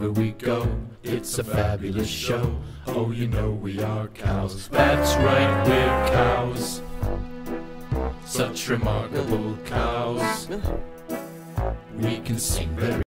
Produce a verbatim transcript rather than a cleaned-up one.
wherever we go, it's a fabulous show. Oh, you know we are cows. That's right, we're cows. Such remarkable cows. We can sing very